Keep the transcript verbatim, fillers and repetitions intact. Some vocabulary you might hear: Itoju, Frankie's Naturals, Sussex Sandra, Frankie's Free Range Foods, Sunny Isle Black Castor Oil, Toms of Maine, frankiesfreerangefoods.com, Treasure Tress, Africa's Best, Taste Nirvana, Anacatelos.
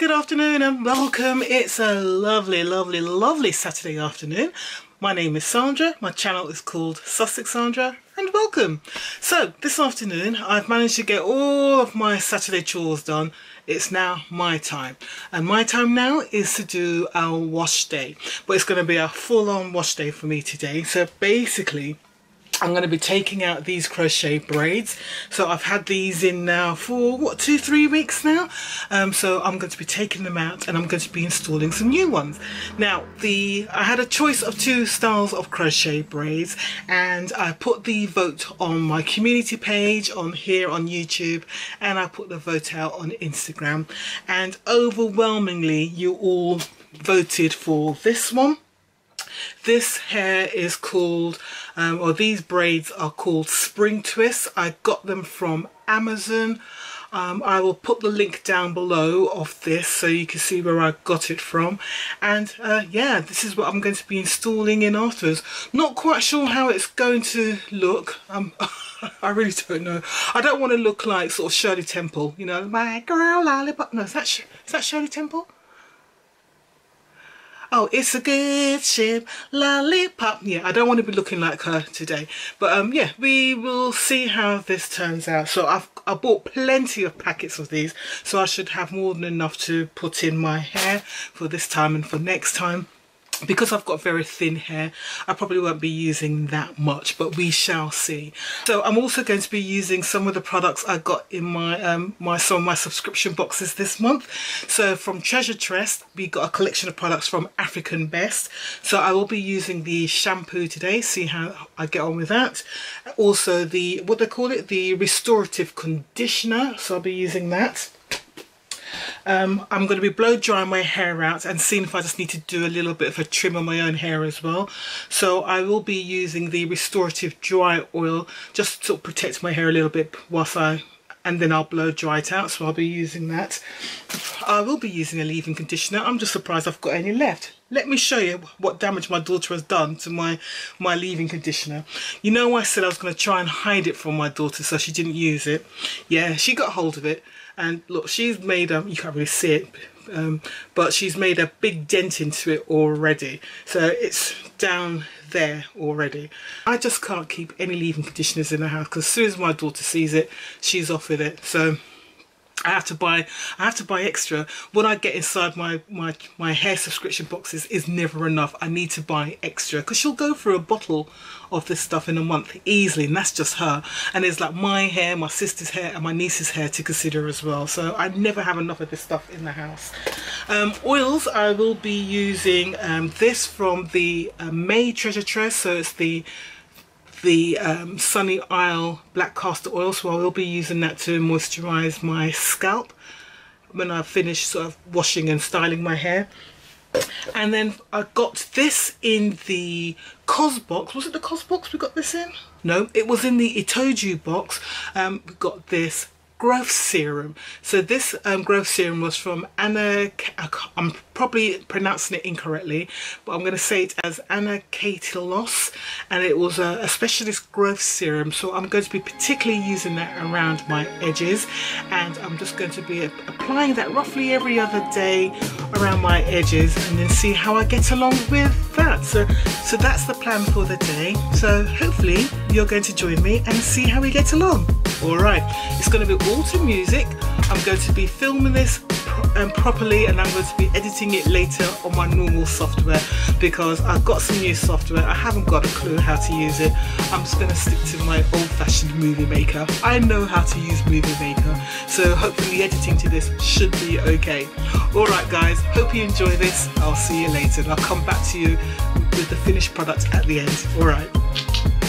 good afternoon and welcome. It's a lovely, lovely, lovely Saturday afternoon. My name is Sandra, my channel is called Sussex Sandra, and welcome. So this afternoon I've managed to get all of my Saturday chores done. It's now my time, and my time now is to do our wash day, but it's going to be a full-on wash day for me today. So basically I'm going to be taking out these crochet braids. So I've had these in now for what, two, three weeks now. Um, so I'm going to be taking them out and I'm going to be installing some new ones. Now, the I had a choice of two styles of crochet braids, and I put the vote on my community page on here on YouTube, and I put the vote out on Instagram. And overwhelmingly, you all voted for this one. This hair is called, um, or these braids are called Spring Twists. I got them from Amazon. Um, I will put the link down below of this so you can see where I got it from. And uh, yeah, this is what I'm going to be installing in afterwards. Not quite sure how it's going to look. Um, I really don't know. I don't want to look like sort of Shirley Temple, you know, my girl lollipop. No, is that, Sh is that Shirley Temple? Oh, it's a good ship, lollipop. Yeah, I don't want to be looking like her today. But um, yeah, we will see how this turns out. So I've I bought plenty of packets of these, so I should have more than enough to put in my hair for this time and for next time. Because I've got very thin hair, I probably won't be using that much, but we shall see. So I'm also going to be using some of the products I got in my um my some of my subscription boxes this month. So from Treasure Tress, we got a collection of products from Africa's Best. So I will be using the shampoo today, see how I get on with that. Also the, what they call it, the restorative conditioner. So I'll be using that. Um, I'm going to be blow drying my hair out and seeing if I just need to do a little bit of a trim on my own hair as well. So I will be using the restorative dry oil just to sort of protect my hair a little bit whilst I, and then I'll blow dry it out. So I'll be using that. I will be using a leave-in conditioner. I'm just surprised I've got any left. Let me show you what damage my daughter has done to my, my leave-in conditioner. You know, I said I was going to try and hide it from my daughter so she didn't use it. Yeah, she got hold of it. And look, she's made a, you can't really see it, um, but she's made a big dent into it already. So it's down there already. I just can't keep any leave-in conditioners in the house because as soon as my daughter sees it, she's off with it. So I have to buy, I have to buy extra. What I get inside my, my, my hair subscription boxes is never enough. I need to buy extra because she'll go through a bottle of this stuff in a month easily, and that's just her. And there's like my hair, my sister's hair and my niece's hair to consider as well. So I never have enough of this stuff in the house. Um, oils, I will be using um, this from the uh, May Treasure Tress. So it's the the um, Sunny Isle Black Castor Oil, so I will be using that to moisturise my scalp when I finish sort of washing and styling my hair. And then I got this in the Cosbox. Was it the Cosbox we got this in? No, it was in the Itoju box. Um, we got this growth serum. So this um, growth serum was from Anna, I'm probably pronouncing it incorrectly, but I'm going to say it as Anacatelos, and it was a, a specialist growth serum. So I'm going to be particularly using that around my edges, and I'm just going to be applying that roughly every other day around my edges, and then see how I get along with that. So, so that's the plan for the day. So hopefully you're going to join me and see how we get along. Alright, it's going to be all to music. I'm going to be filming this pro um, properly, and I'm going to be editing it later on my normal software, because I've got some new software. I haven't got a clue how to use it. I'm just going to stick to my old-fashioned movie maker. I know how to use movie maker, so hopefully the editing to this should be okay. Alright guys, hope you enjoy this. I'll see you later, and I'll come back to you with the finished product at the end. Alright.